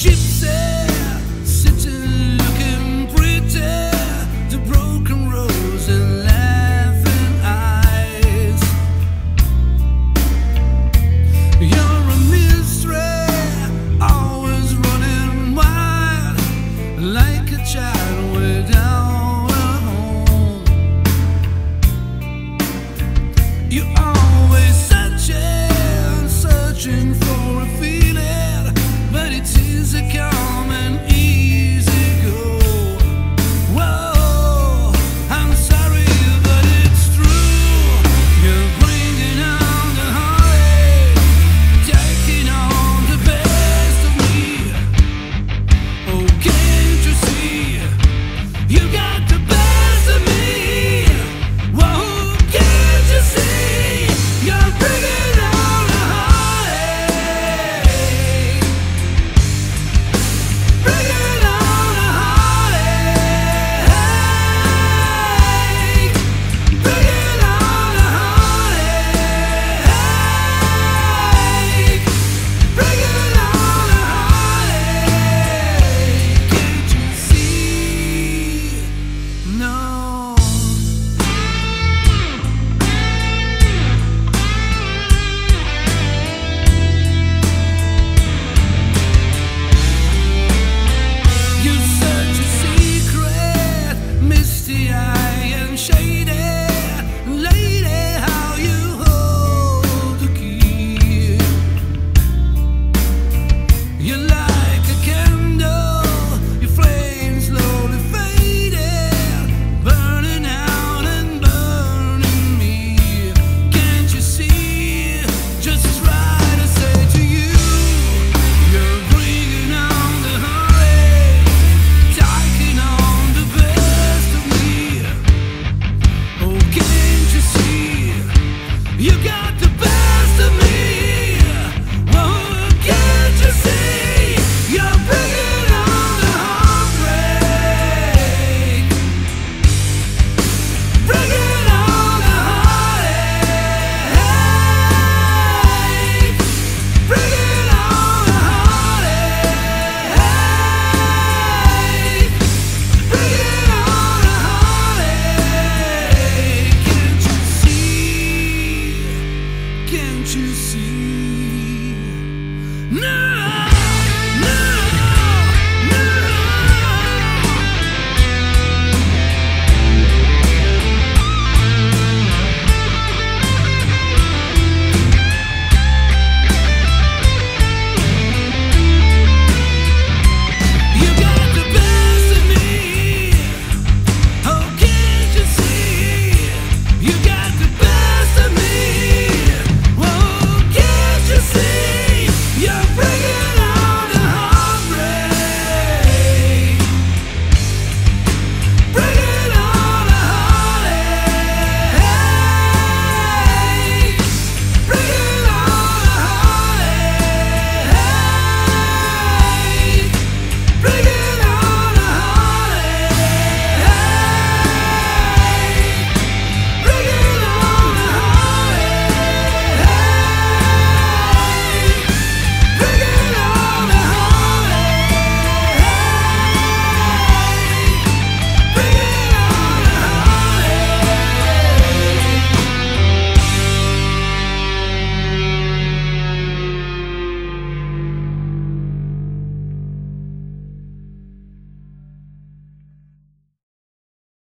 gypsy.